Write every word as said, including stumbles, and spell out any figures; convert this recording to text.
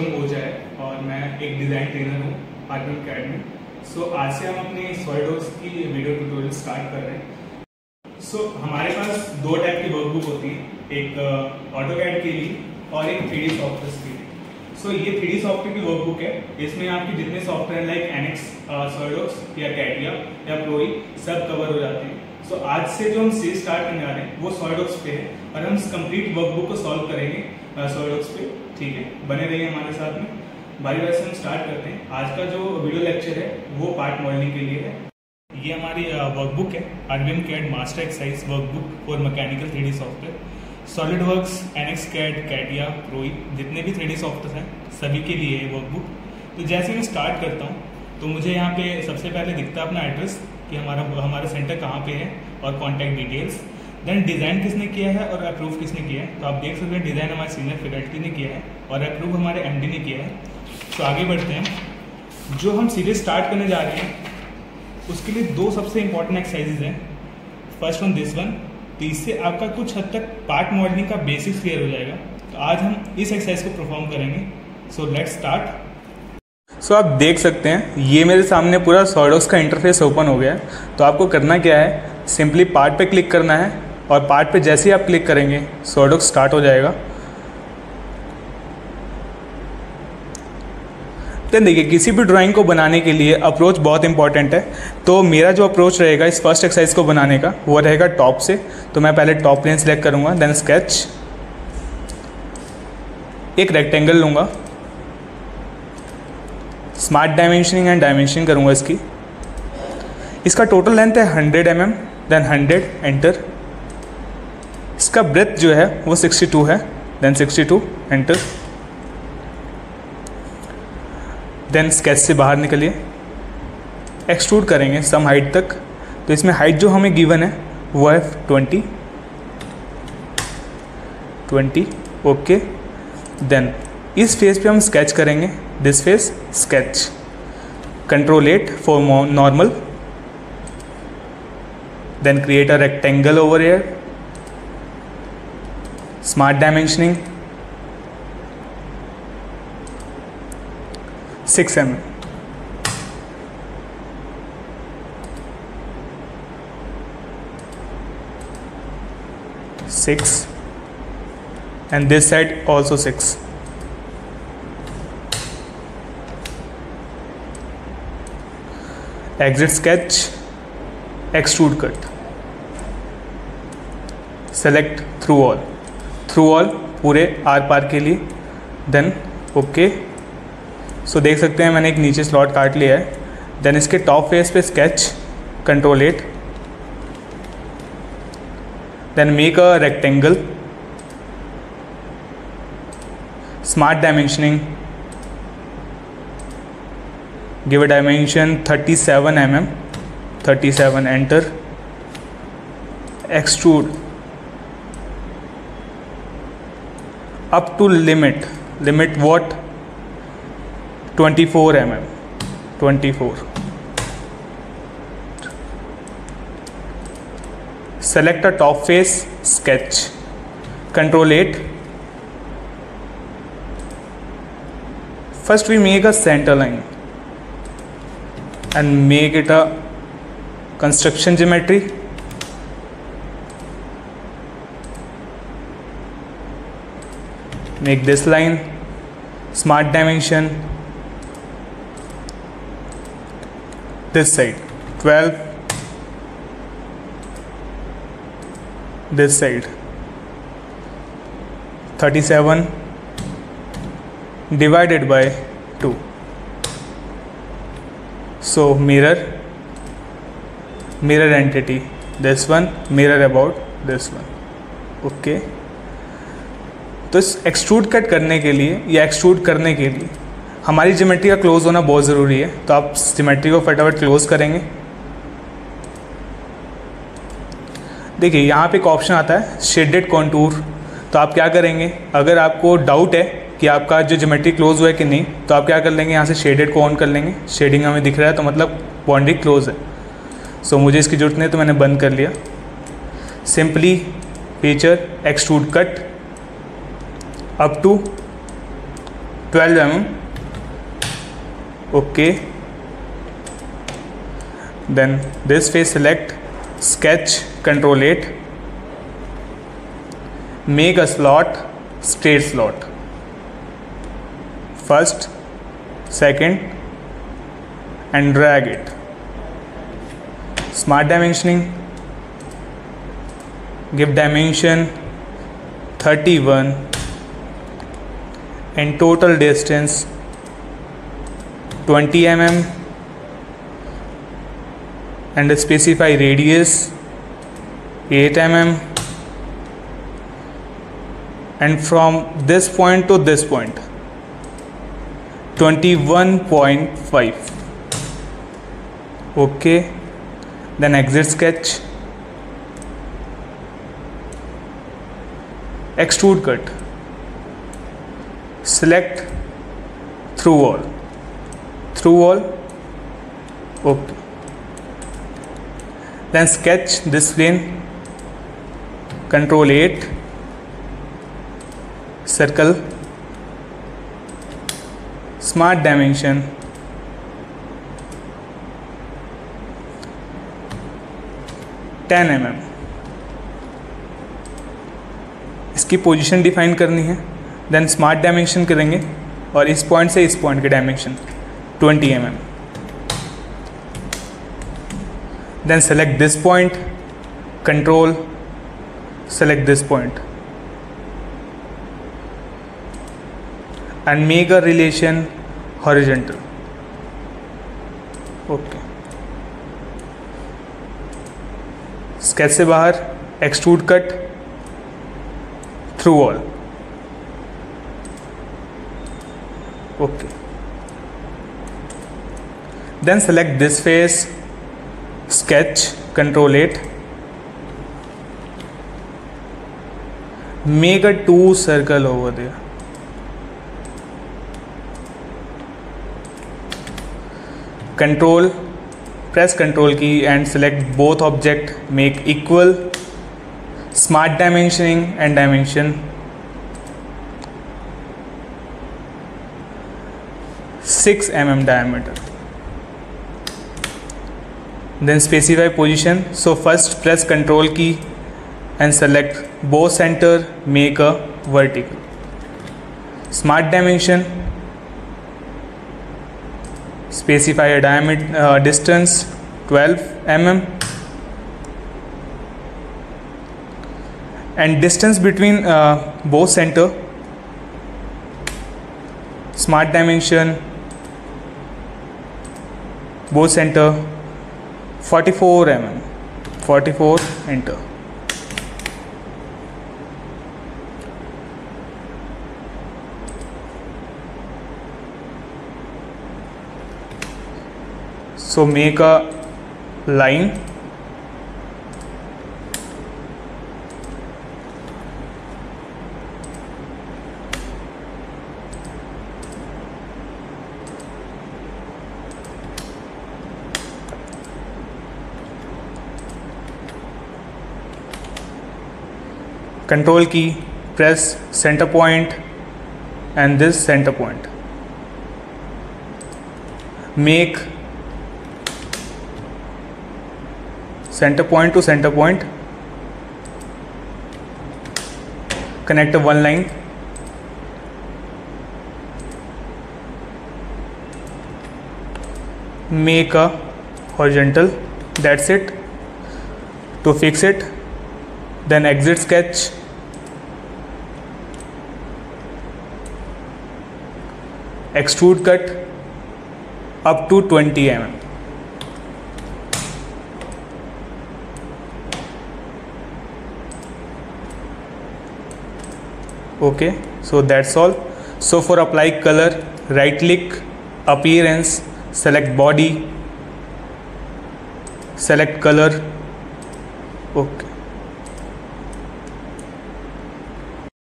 खत्म हो जाए। और मैं एक डिज़ाइन ट्रेनर हूँ आर बी एम कैड में। सो so, आज से हम अपने सॉलिडवर्क्स की वीडियो ट्यूटोरियल स्टार्ट कर रहे हैं। सो so, हमारे पास दो टाइप की वर्कबुक होती है, एक ऑटोकैड के लिए और एक थ्री डी सॉफ्टवेयर के लिए। सो so, ये थ्री डी सॉफ्टवेयर की वर्कबुक है, इसमें आपके जितने software like N X, SolidWorks या कैटिया या प्रो ई सब कवर हो जाते हैं। सो so, आज से जो हम सीरीज स्टार्ट करने जा रहे हैं वो सॉलिडवर्क्स पे है और हम कंप्लीट वर्कबुक को सॉल्व करेंगे सॉलिडवर्क्स पे। ठीक है, बने रहिए हमारे साथ में। बारी बारी से हम स्टार्ट करते हैं। आज का जो वीडियो लेक्चर है वो पार्ट मॉडलिंग के लिए है। ये हमारी वर्कबुक है, R B M CAD master exercise workbook for mechanical three D software. SolidWorks, N X CAD, CATIA, Pro E जितने भी थ्री डी सॉफ्टवेयर हैं सभी के लिए है वर्कबुक। तो जैसे मैं स्टार्ट करता हूँ तो मुझे यहाँ पे सबसे पहले दिखता है अपना एड्रेस कि हमारा हमारा सेंटर कहाँ पे है और कॉन्टैक्ट डिटेल्स। देन डिज़ाइन किसने किया है और अप्रूव किसने किया है। तो आप देख सकते हैं डिज़ाइन हमारे सीनियर फैकल्टी ने किया है और अप्रूव हमारे एम डी ने किया है। तो आगे बढ़ते हैं। जो हम सीरीज स्टार्ट करने जा रहे हैं उसके लिए दो सबसे इम्पॉर्टेंट एक्सरसाइजेज हैं। फर्स्ट वन दिस वन, तो इससे आपका कुछ हद तक पार्ट मॉडलिंग का बेसिक्स क्लियर हो जाएगा। तो आज हम इस एक्सरसाइज को परफॉर्म करेंगे। So let's start. सो आप देख सकते हैं ये मेरे सामने पूरा सॉलिडवर्क्स का इंटरफेस ओपन हो गया है। तो आपको करना क्या है, सिंपली पार्ट पे क्लिक करना है और पार्ट पे जैसे ही आप क्लिक करेंगे सॉलिडवर्क्स स्टार्ट हो जाएगा। तो देखिए, किसी भी ड्राइंग को बनाने के लिए अप्रोच बहुत इंपॉर्टेंट है। तो मेरा जो अप्रोच रहेगा इस फर्स्ट एक्सरसाइज को बनाने का वो रहेगा टॉप से। तो मैं पहले टॉप प्लेन सेलेक्ट करूँगा, देन स्केच, एक रेक्टेंगल लूँगा, स्मार्ट डायमेंशनिंग एंड डायमेंशनिंग करूँगा इसकी। इसका टोटल लेंथ है hundred m m, then hundred enter. इसका ब्रेथ जो है वो सिक्सटी टू है, then sixty two enter. Then sketch से बाहर निकलिए, एक्सट्रूड करेंगे सम हाइट तक। तो इसमें हाइट जो हमें गिवन है वो है ट्वेंटी ट्वेंटी। ओके, देन इस फेस पे हम स्केच करेंगे, this face sketch, control eight for normal, then create a rectangle over here, smart dimensioning six m m. six and this side also six. Exit sketch, extrude cut, select through all, through all पूरे आर पार के लिए, then okay। सो so, देख सकते हैं मैंने एक नीचे स्लॉट काट लिया है। देन इसके टॉप फेस पे sketch, control eight, then make a rectangle, smart dimensioning, give a dimension thirty seven m m, thirty seven enter, extrude up to limit, limit what twenty four m m, twenty four, select a top face sketch, control eight, first we make a center line and make it a construction geometry, make this line smart dimension, this side twelve, this side thirty-seven divided by two, so mirror, mirror entity, this one mirror about this one, okay। तो इस extrude cut करने के लिए या extrude करने के लिए हमारी ज्योमेट्री का क्लोज होना बहुत ज़रूरी है। तो आप ज्योमेट्री को फटाफट क्लोज करेंगे। देखिए यहाँ पे एक ऑप्शन आता है शेडेड कॉन्टूर। तो आप क्या करेंगे, अगर आपको डाउट है कि आपका जो ज्योमेट्री क्लोज हुआ है कि नहीं, तो आप क्या कर लेंगे, यहाँ से शेडेड को ऑन कर लेंगे। शेडिंग हमें दिख रहा है तो मतलब बाउंड्री क्लोज है। सो so, मुझे इसकी ज़रूरत नहीं तो मैंने बंद कर लिया। Simply feature extrude cut up to twelve m m, okay, then this face select sketch control eight, make a slot, straight slot, first, second and drag it. Smart dimensioning, give dimension thirty-one and total distance twenty mm and specify radius eight mm, and from this point to this point twenty-one point five. okay, then exit sketch, extrude cut, select through all, through all, okay, then sketch this plane, control eight, circle, smart dimension, ten mm, इसकी position define करनी है, then smart dimension करेंगे और इस point से इस point के dimension twenty mm, then select this point, control, select this point and make a relation horizontal. Okay, sketch से बाहर, extrude cut, through all. Okay, then select this face, sketch control eight, make a two circle over there, control, press control key and select both object, make equal, smart dimensioning and dimension six mm diameter, then specify position. So first press control key and select bow center, make a vertical, smart dimension, specify a diameter, uh, distance twelve mm, and distance between uh, bow center, smart dimension, bow center forty-four mm, forty-four, enter. So make a line, control key, press center point and this center point, make center point to center point, connect a one line, make a horizontal. That's it. To fix it, then exit sketch, extrude cut up to twenty mm. Okay, so that's all. So for apply color, right click, appearance, select body, select color. Okay,